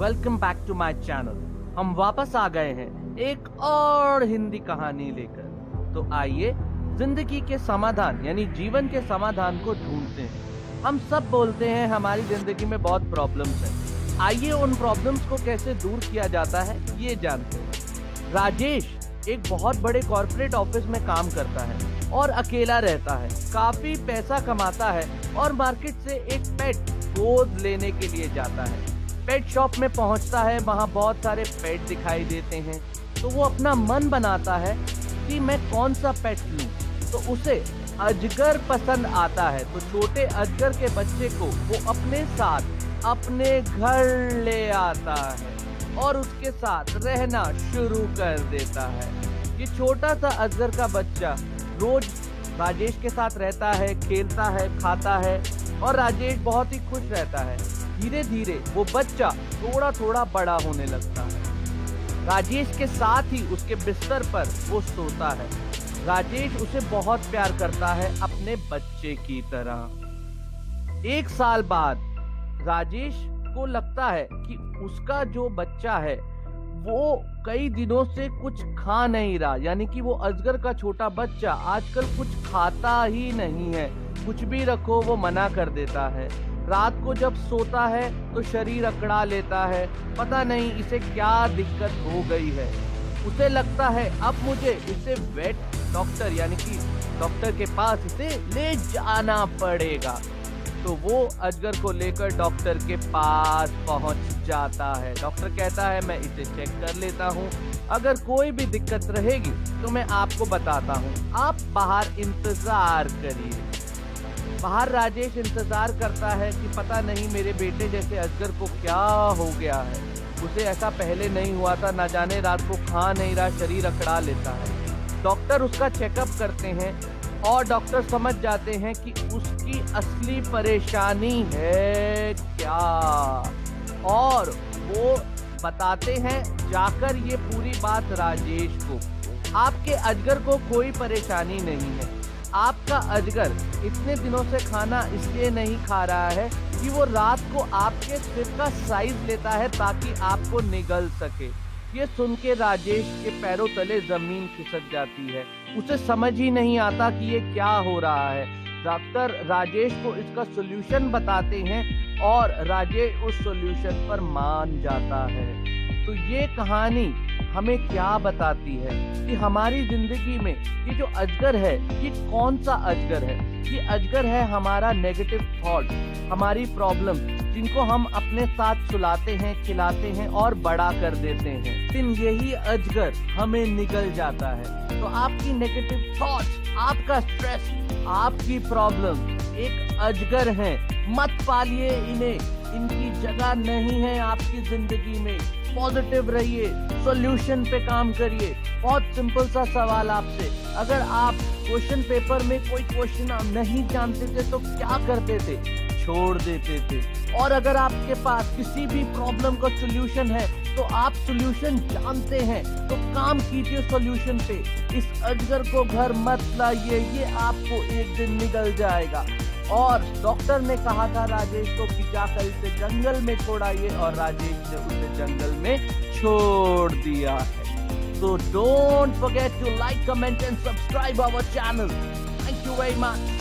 Welcome back to my channel. हम वापस आ गए हैं एक और हिंदी कहानी लेकर। तो आइए जिंदगी के समाधान यानी जीवन के समाधान को ढूंढते हैं। हम सब बोलते हैं हमारी जिंदगी में बहुत प्रॉब्लम्स हैं। आइए उन प्रॉब्लम्स को कैसे दूर किया जाता है ये जानते हैं। राजेश एक बहुत बड़े कॉर्पोरेट ऑफिस में काम करता है और अकेला रहता है। काफी पैसा कमाता है और मार्केट से एक पेट गोद लेने के लिए जाता है। पेट शॉप में पहुंचता है, वहाँ बहुत सारे पेट दिखाई देते हैं। तो वो अपना मन बनाता है कि मैं कौन सा पेट लूँ। तो उसे अजगर पसंद आता है, तो छोटे अजगर के बच्चे को वो अपने साथ अपने घर ले आता है और उसके साथ रहना शुरू कर देता है। ये छोटा सा अजगर का बच्चा रोज राजेश के साथ रहता है, खेलता है, खाता है और राजेश बहुत ही खुश रहता है। धीरे धीरे वो बच्चा थोड़ा थोड़ा बड़ा होने लगता है। राजेश के साथ ही उसके बिस्तर पर वो सोता है। राजेश उसे बहुत प्यार करता है अपने बच्चे की तरह। एक साल बाद राजेश को लगता है कि उसका जो बच्चा है वो कई दिनों से कुछ खा नहीं रहा, यानी कि वो अजगर का छोटा बच्चा आजकल कुछ खाता ही नहीं है। कुछ भी रखो वो मना कर देता है। रात को जब सोता है तो शरीर अकड़ा लेता है, पता नहीं इसे क्या दिक्कत हो गई है। उसे लगता है अब मुझे इसे वेट डॉक्टर यानी कि डॉक्टर के पास इसे ले जाना पड़ेगा। तो वो अजगर को लेकर डॉक्टर के पास पहुंच जाता है। डॉक्टर कहता है मैं इसे चेक कर लेता हूं, अगर कोई भी दिक्कत रहेगी तो मैं आपको बताता हूं, आप बाहर इंतजार करिए। बाहर राजेश इंतजार करता है कि पता नहीं मेरे बेटे जैसे अजगर को क्या हो गया है। उसे ऐसा पहले नहीं हुआ था, ना जाने रात को खा नहीं रहा, शरीर अकड़ा लेता है। डॉक्टर उसका चेकअप करते हैं और डॉक्टर समझ जाते हैं कि उसकी असली परेशानी है क्या, और वो बताते हैं जाकर ये पूरी बात राजेश को। आपके अजगर को कोई परेशानी नहीं है। आपका अजगर इतने दिनों से खाना इसलिए नहीं खा रहा है कि वो रात को आपके सिर का साइज लेता है ताकि आपको निगल सके। ये सुन के राजेश के पैरों तले जमीन खिसक जाती है। उसे समझ ही नहीं आता कि ये क्या हो रहा है। डॉक्टर राजेश को इसका सॉल्यूशन बताते हैं और राजेश उस सॉल्यूशन पर मान जाता है। तो ये कहानी हमें क्या बताती है कि हमारी जिंदगी में ये जो अजगर है ये कौन सा अजगर है। ये अजगर है हमारा नेगेटिव थॉट, हमारी प्रॉब्लम, जिनको हम अपने साथ सुलाते हैं, खिलाते हैं और बड़ा कर देते हैं। लेकिन यही अजगर हमें निगल जाता है। तो आपकी नेगेटिव थॉट, आपका स्ट्रेस, आपकी प्रॉब्लम एक अजगर है। मत पालिए इन्हें, इनकी जगह नहीं है आपकी जिंदगी में। पॉजिटिव रहिए, सॉल्यूशन पे काम करिए। बहुत सिंपल सा सवाल आपसे, अगर आप क्वेश्चन पेपर में कोई क्वेश्चन नहीं जानते थे तो क्या करते थे? छोड़ देते थे। और अगर आपके पास किसी भी प्रॉब्लम का सॉल्यूशन है तो आप सॉल्यूशन जानते हैं तो काम कीजिए सॉल्यूशन पे। इस अजगर को घर मत लाइए, ये आपको एक दिन निकल जाएगा। और डॉक्टर ने कहा था राजेश को कि जाकर इसे जंगल में छोड़ाइए, और राजेश ने उसे जंगल में छोड़ दिया है। So don't forget to like, comment and subscribe our channel. Thank you very much.